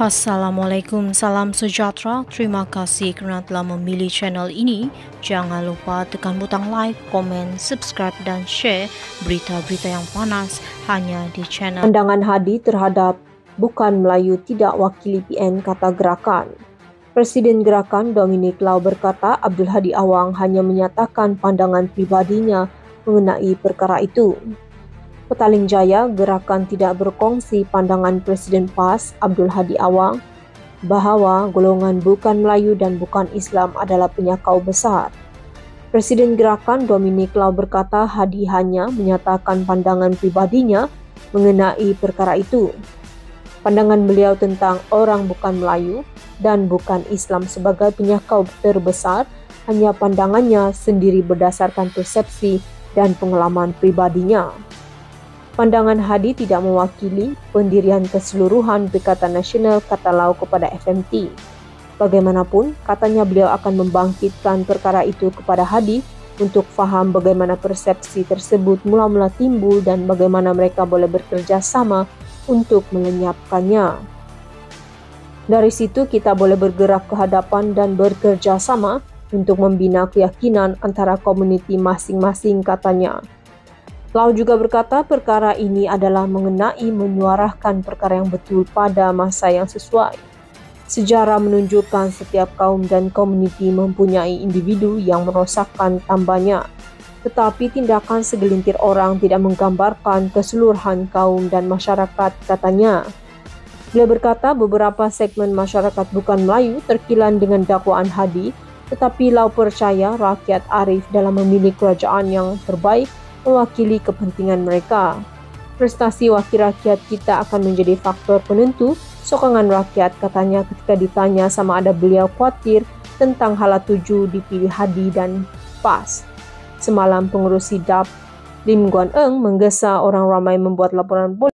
Assalamualaikum, salam sejahtera. Terima kasih kerana telah memilih channel ini. Jangan lupa tekan butang like, komen, subscribe dan share berita-berita yang panas hanya di channel. Pandangan Hadi terhadap Bukan Melayu Tidak Wakili PN, kata Gerakan. Presiden Gerakan Dominic Lau berkata Abdul Hadi Awang hanya menyatakan pandangan pribadinya mengenai perkara itu. Petaling Jaya, Gerakan tidak berkongsi pandangan Presiden PAS Abdul Hadi Awang bahawa golongan Bukan Melayu dan Bukan Islam adalah penyakau besar. Presiden Gerakan Dominic Lau berkata Hadi hanya menyatakan pandangan pribadinya mengenai perkara itu. Pandangan beliau tentang orang Bukan Melayu dan Bukan Islam sebagai penyakau terbesar hanya pandangannya sendiri berdasarkan persepsi dan pengalaman pribadinya. Pandangan Hadi tidak mewakili pendirian keseluruhan Perikatan Nasional, kata Lau kepada FMT. Bagaimanapun, katanya beliau akan membangkitkan perkara itu kepada Hadi untuk faham bagaimana persepsi tersebut mula-mula timbul dan bagaimana mereka boleh bekerja sama untuk melenyapkannya. Dari situ kita boleh bergerak ke hadapan dan bekerja sama untuk membina keyakinan antara komuniti masing-masing, katanya. Lau juga berkata perkara ini adalah mengenai menyuarakan perkara yang betul pada masa yang sesuai. Sejarah menunjukkan setiap kaum dan komuniti mempunyai individu yang merosakkan tambahnya. Tetapi tindakan segelintir orang tidak menggambarkan keseluruhan kaum dan masyarakat, katanya. Beliau berkata beberapa segmen masyarakat Bukan Melayu terkilan dengan dakwaan Hadi, tetapi Lau percaya rakyat arif dalam memilih kerajaan yang terbaik mewakili kepentingan mereka. Prestasi wakil rakyat kita akan menjadi faktor penentu sokongan rakyat, katanya ketika ditanya sama ada beliau khawatir tentang hala tuju dipilih Hadi dan PAS. Semalam pengurusi DAP Lim Guan Eng menggesa orang ramai membuat laporan polisi.